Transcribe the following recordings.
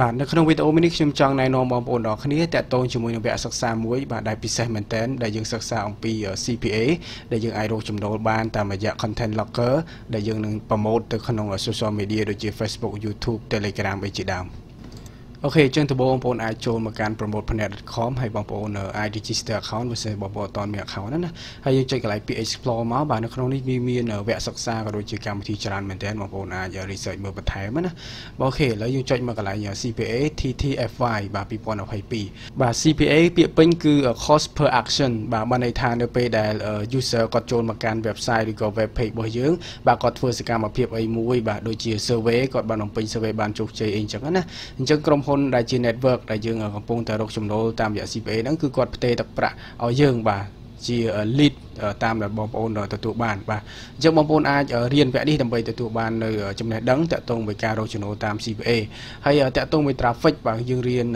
บาทในขนมวิตามินชุมจังในนมอบอุ่นดอกคันนี้แต่โตจมูกในแบบศึกษาหมวยบาทได้พิเศษเหมือนเต้นได้ยังศึกษาองค์ปี CPA ได้ยังไอโรจุ่มโดนบานตามระยะคอนเทนต์ล็อกเกอร์ได้ยังหนึ่งโปรโมทในขนมโซเชียลมีเดียโดยจี Facebook YouTube Telegram ไปจีดามโอเคเจ้าตัวบอลปนไอโจมาการโปรโมทแผนดคอมให้บอลปนไอดิจิสเตอร์เขาไม่ใช่บอลปนตอนเมียเขานั่นนะให้ยังใจกับไอพีเอ็กซ์พลอมาบานในขนมนี้มีแวะศึกษากับโดยจีการที่จารย์เหมือนเต้นบอลปนไอจะรีเสิร์ชเมื่อปัจจัยมันนะโอเคแล้วยังใจมากับไออย่าง CPA TTFY บาปีปอนเอาไปปีบา CPA เปรียบเป็นคือ cost per action บาบานในทางเดินไปได้user กดโจมาการเว็บไซต์หรือก็เว็บเพจบางอย่างบากดเฟอร์สการมาเพียบไอมวยบาโดยจีเซอร์เว่กดบานลงเป็นเซอร์เว่บานจุกใจเองจากนั้นนะจังกรมได้จีเน็ตเวิร์กได้ยืงกับปงแต่รกชมโลตามอย่าง CPA นั่นคือกดเตะตะประเอายืงบ่าจีลิดตามแบบบอมปอนโดยตัวบ้านบ่าจะบอมปอนอาจเรียนแบบนี้ทำไปตัวบ้านเลยจำเน็ตดังแต่ตรงไปการรกชมโลตาม CPA ให้แต่ตรงไปทราฟฟิกบ่ายืงเรียน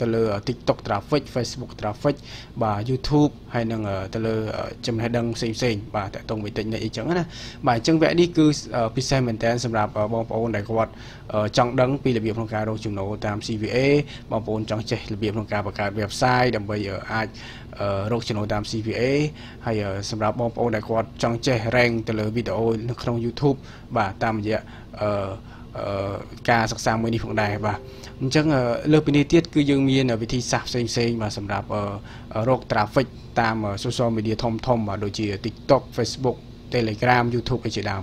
ตะเลอ TikTok ทราฟฟิก Facebook ทราฟฟิกบ่า YouTube ให้นั่งตะเลอจำเน็ตดังเซ็งๆบ่าแต่ตรงไปติดในอีกจังนะบ่าจังแบบนี้คือพิเศษเหมือนแต่สำหรับบอมปอนได้กวาดจังดังปีระเบียบของการลงทุนตาม CPA บางคนจังใจระเบียบของการประกาศเว็บไซต์ดับเบิลอาร์ลงทุนตาม CPA ให้สำหรับบางคนได้กว่าจังใจแรงแต่ละวิดีโอในช่อง YouTube บ่าตามเยอะการศึกษาเมื่อนี้ของใดบ่าจังเลือกเป็นนิติคือยังมีวิธีสับเซ็งๆมาสำหรับโรคทราฟฟิกตามโซเชียลมีเดียทอมโดยที่ TikTok Facebook Telegram YouTube ไปจีดาม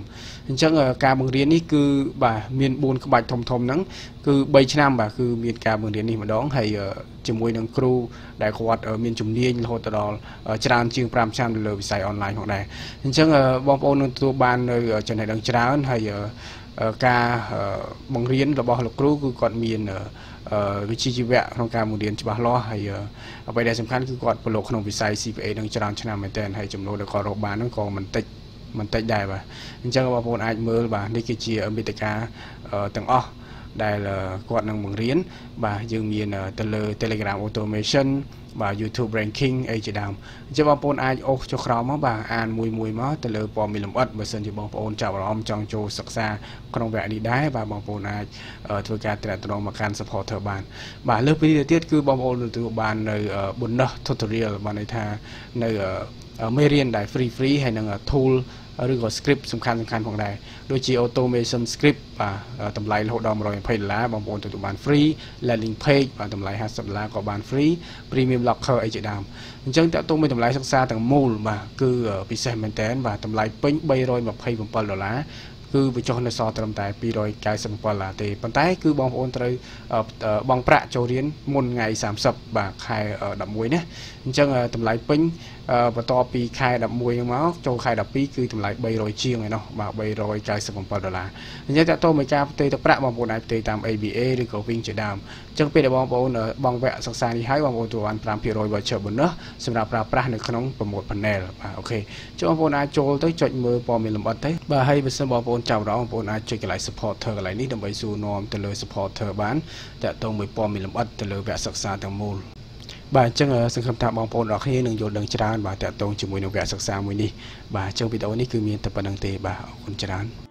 จังการบังเรียนนี่คือบ่ามีนบุญกบาดทมๆนั้นคือใบชนะบ่าคือมีการบังเรียนนี่มาดองให้จมวยนังครูได้ขวัดมีนจุ่มเลี้ยงโหดตลอดจราจึงพรามชามเลยวิสัยออนไลน์ของได้จังบางคนตัวบ้านเลยจะไหนดังจราให้การบังเรียนระบบหลักครูคือกอดมีนวิชีวะของการมุ่งเรียนฉบับล้อให้เอาไปได้สำคัญคือกอดปลกขนมวิสัย CPA ดังจราชนะเหมือนเต้นให้จมโลดกอดโรบานนั่งกองมันติดมันติดได้ป่ะจังว่าพวกอาจเมื่อป่ะนี่คือเชียร์อเมริกาต่างอ้อได้ละกวาดนังเมืองเรียนป่ะยังมีเตลเลอร์ Telegram Automation ป่ะ YouTube Ranking ไอจีดามจังว่าพวกอาจโอ้จะคราวมั้งป่ะอ่านมวยมั้งเตลเลอร์พอมีลำอัดเบอร์เซนจะบอกพวกจับเราอมจังโจศึกษาขนมแบบนี้ได้ป่ะบางพวกอาจธุรการตลาดตรงมาการ support เธอบ้านป่ะเลือกวิธีเดียวคือบางพวกตัวบ้านในบนเนาะ tutorial บ้านในท่าในไม่เรียนได้ฟรีๆให้นังทูลหรือก็สคริปต์สำคัญของได้โดยจีออโตเมชันสคริปต์ตำไลโหลดดอมรอยเพลล้าบางคนตัวบานฟรีและลิงเพจตำไลฮัสสับล้าก็บานฟรีพรีเมียมล็อกเคอร์ไอจีดามจังแต่ตัวไม่ตำไลซักซาต่างมูลมาคือพิเศษเหมือนแต่ว่าตำไลเป็นใบรอยแบบเพลผมปลดแล้วนะคือไปจอในซอตรมแต่ปีรอยกายสมปลาเตปันท้ายคือบางคนเตยบางประโจเรียนมุนไง30บาทขายดับมวยเนี่ยจังตำไลปิ้งปัตตอปีขายดับมวยยังมั้งโจขายดับปีคือตำไลใบรอยเชียงไงเนาะบาใบรอยกายสมปลาดอลลาร์นี่จะโตไม่กล้าเตยตะประบางคนเตยตาม ABA หรือก็วิ่งเฉดามจังเป็นบางคนบางแวะสักษาที่ให้บางคนตัววันพรำปีรอยบาเชิดบนเนาะสำหรับปลาปลาในขนมประมวลพันแนลโอเคจังบางคนโจเตยจดมือปอมีลำอัดเตยบาให้เป็นสมบูรณ์เจ้าเราปนอาจจะกลายสปอร์ตเธออะไรนี่ทำไปสู่นอมแต่เลยสปอร์ตเธอบ้านแต่ต้องไปปอมมีลำอัดแต่เลยแบบศึกษาต่างมูลบ่าจังสังคมตามองปนออกให้หนึ่งโยนหนึ่งจรานบ่าแต่ตรงจมูกหนึ่งแบบศึกษามือนี่บ่าจังปีเต๋อนี่คือมีแต่ปนังเตบ่าคุณจราน